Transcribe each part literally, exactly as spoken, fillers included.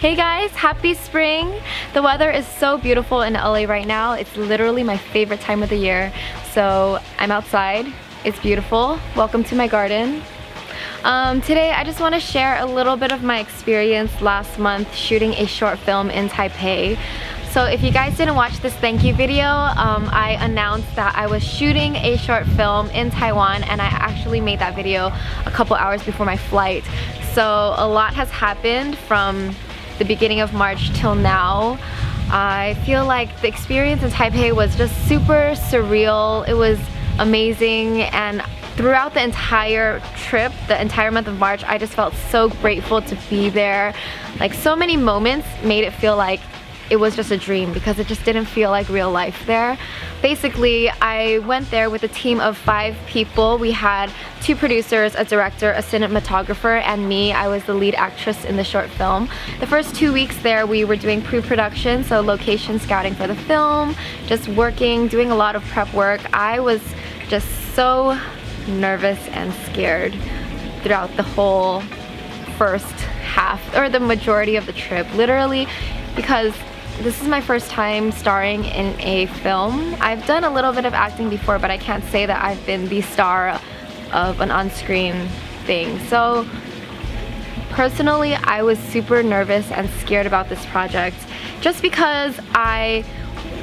Hey guys, happy spring! The weather is so beautiful in L A right now. It's literally my favorite time of the year. So I'm outside. It's beautiful. Welcome to my garden. Um, today I just want to share a little bit of my experience last month shooting a short film in Taipei. So if you guys didn't watch this thank you video, um, I announced that I was shooting a short film in Taiwan, and I actually made that video a couple hours before my flight. So a lot has happened from the beginning of March till now. I feel like the experience in Taipei was just super surreal. It was amazing, and throughout the entire trip, the entire month of March, I just felt so grateful to be there. Like, so many moments made it feel like it was just a dream because it just didn't feel like real life there. Basically, I went there with a team of five people. We had two producers, a director, a cinematographer, and me. I was the lead actress in the short film. The first two weeks there, we were doing pre-production, so location scouting for the film, just working, doing a lot of prep work. I was just so nervous and scared throughout the whole first half, or the majority of the trip, literally, because this is my first time starring in a film. I've done a little bit of acting before, but I can't say that I've been the star of an on-screen thing. So personally, I was super nervous and scared about this project just because I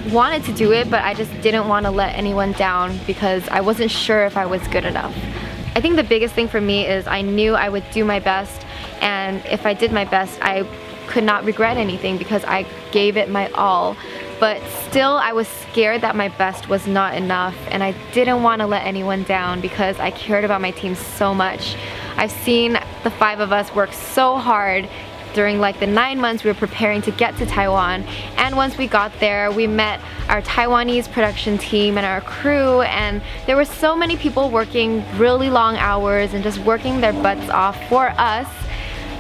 wanted to do it, but I just didn't want to let anyone down because I wasn't sure if I was good enough. I think the biggest thing for me is I knew I would do my best, and if I did my best, I could not regret anything because I gave it my all. But still, I was scared that my best was not enough, and I didn't want to let anyone down because I cared about my team so much. I've seen the five of us work so hard during like the nine months we were preparing to get to Taiwan, and once we got there, we met our Taiwanese production team and our crew, and there were so many people working really long hours and just working their butts off for us.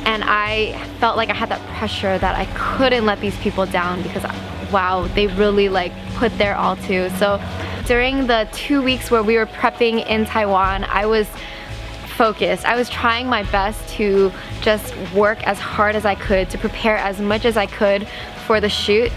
And I felt like I had that pressure that I couldn't let these people down because, wow, they really like put their all to. So during the two weeks where we were prepping in Taiwan, I was focused. I was trying my best to just work as hard as I could, to prepare as much as I could for the shoot.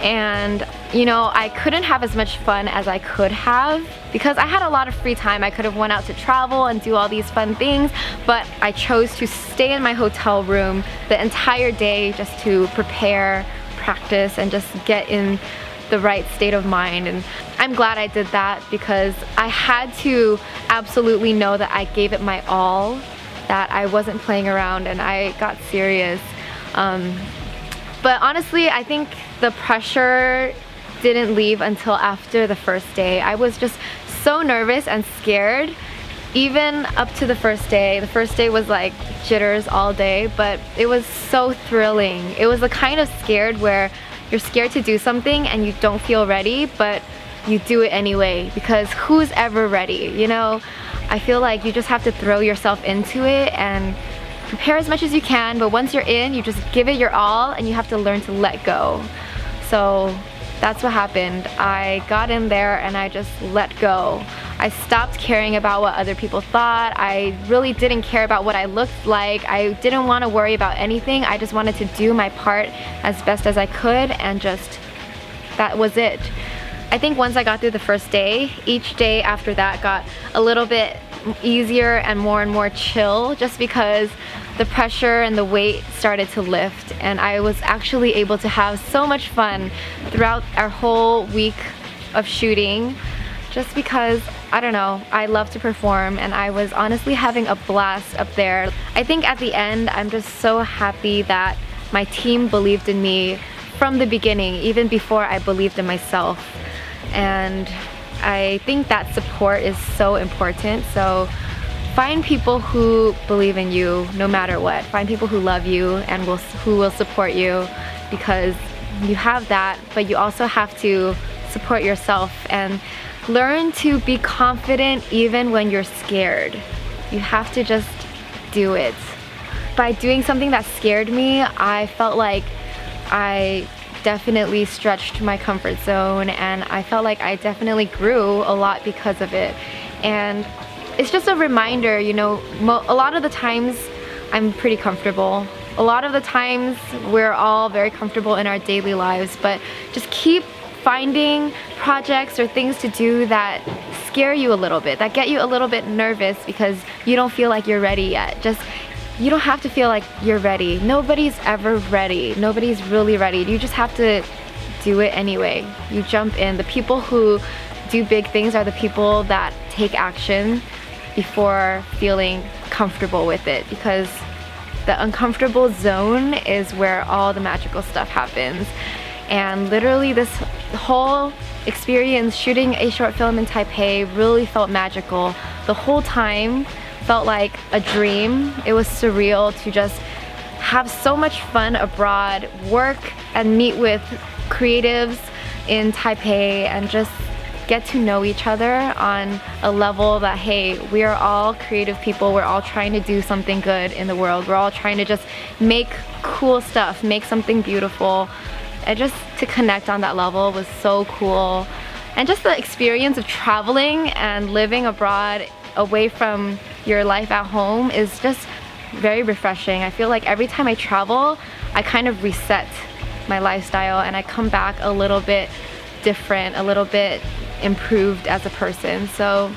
And you know, I couldn't have as much fun as I could have because I had a lot of free time. I could have went out to travel and do all these fun things, but I chose to stay in my hotel room the entire day just to prepare, practice, and just get in the right state of mind. And I'm glad I did that because I had to absolutely know that I gave it my all, that I wasn't playing around and I got serious. Um, But honestly, I think the pressure didn't leave until after the first day. I was just so nervous and scared, even up to the first day. The first day was like jitters all day, but it was so thrilling. It was the kind of scared where you're scared to do something and you don't feel ready, but you do it anyway because who's ever ready, you know? I feel like you just have to throw yourself into it and prepare as much as you can, but once you're in, you just give it your all and you have to learn to let go. So that's what happened. I got in there and I just let go. I stopped caring about what other people thought. I really didn't care about what I looked like. I didn't want to worry about anything. I just wanted to do my part as best as I could, and just that was it. I think once I got through the first day, each day after that got a little bit easier and more and more chill just because the pressure and the weight started to lift, and I was actually able to have so much fun throughout our whole week of shooting just because, I don't know, I love to perform and I was honestly having a blast up there. I think at the end, I'm just so happy that my team believed in me from the beginning, even before I believed in myself, and I think that support is so important. So find people who believe in you no matter what. Find people who love you and will, who will support you, because you have that, but you also have to support yourself and learn to be confident even when you're scared. You have to just do it. By doing something that scared me, I felt like I definitely stretched my comfort zone, and I felt like I definitely grew a lot because of it. And it's just a reminder, you know, mo a lot of the times I'm pretty comfortable a lot of the times we're all very comfortable in our daily lives, but just keep finding projects or things to do that scare you a little bit, that get you a little bit nervous because you don't feel like you're ready yet. Just, you don't have to feel like you're ready. Nobody's ever ready. Nobody's really ready. You just have to do it anyway. You jump in. The people who do big things are the people that take action before feeling comfortable with it, because the uncomfortable zone is where all the magical stuff happens. And literally this whole experience shooting a short film in Taipei really felt magical. The whole time felt like a dream. It was surreal to just have so much fun abroad, work and meet with creatives in Taipei, and just get to know each other on a level that, hey, we are all creative people, we're all trying to do something good in the world, we're all trying to just make cool stuff, make something beautiful. And just to connect on that level was so cool. And just the experience of traveling and living abroad away from your life at home is just very refreshing. I feel like every time I travel, I kind of reset my lifestyle and I come back a little bit different, a little bit improved as a person. So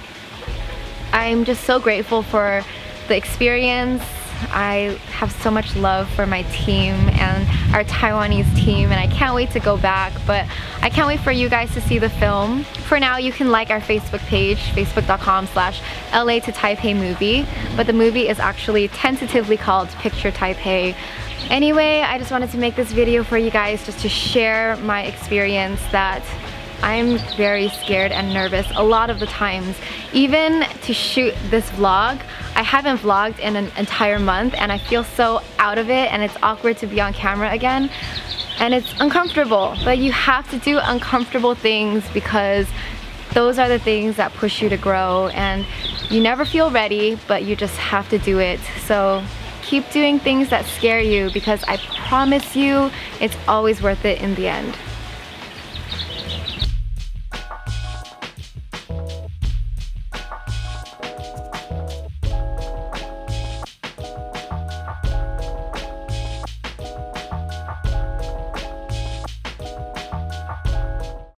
I'm just so grateful for the experience. I have so much love for my team and our Taiwanese team, and I can't wait to go back, but I can't wait for you guys to see the film. For now, you can like our Facebook page, facebook dot com slash L A to Taipei movie, but the movie is actually tentatively called Picture Taipei. Anyway, I just wanted to make this video for you guys just to share my experience that I'm very scared and nervous a lot of the times. Even to shoot this vlog, I haven't vlogged in an entire month and I feel so out of it, and it's awkward to be on camera again. And it's uncomfortable, but you have to do uncomfortable things because those are the things that push you to grow, and you never feel ready, but you just have to do it. So keep doing things that scare you because I promise you it's always worth it in the end.